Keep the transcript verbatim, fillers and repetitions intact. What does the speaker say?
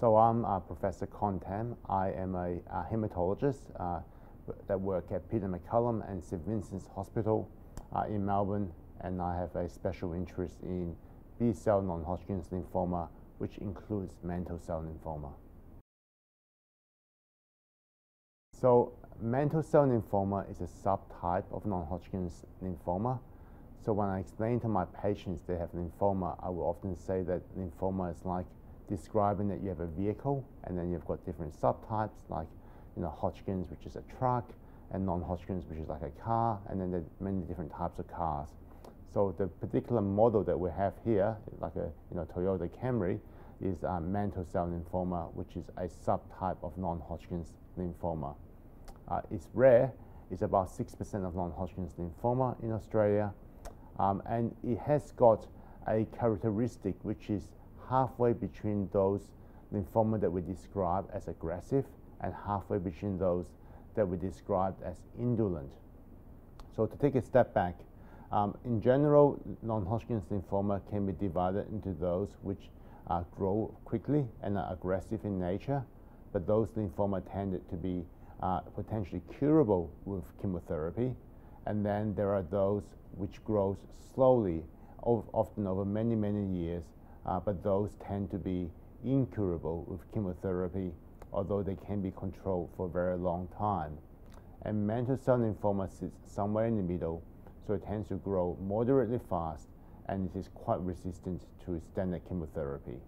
So I'm uh, Professor Contam. I am a, a hematologist uh, that work at Peter MacCallum and Saint Vincent's Hospital uh, in Melbourne, and I have a special interest in B-cell non-Hodgkin's lymphoma, which includes mantle cell lymphoma. So mantle cell lymphoma is a subtype of non-Hodgkin's lymphoma. So when I explain to my patients they have lymphoma, I will often say that lymphoma is like describing that you have a vehicle and then you've got different subtypes, like you know, Hodgkin's, which is a truck, and non-Hodgkin's, which is like a car, and then there are many different types of cars. So the particular model that we have here, like a you know, Toyota Camry, is uh, mantle cell lymphoma, which is a subtype of non-Hodgkin's lymphoma. Uh, it's rare. It's about six percent of non-Hodgkin's lymphoma in Australia. Um, and it has got a characteristic which is halfway between those lymphoma that we describe as aggressive and halfway between those that we describe as indolent. So to take a step back, um, in general, non-Hodgkin's lymphoma can be divided into those which uh, grow quickly and are aggressive in nature, but those lymphoma tended to be uh, potentially curable with chemotherapy. And then there are those which grows slowly, often over many, many years, uh, but those tend to be incurable with chemotherapy, although they can be controlled for a very long time. And mantle cell lymphoma sits somewhere in the middle, so it tends to grow moderately fast, and it is quite resistant to standard chemotherapy.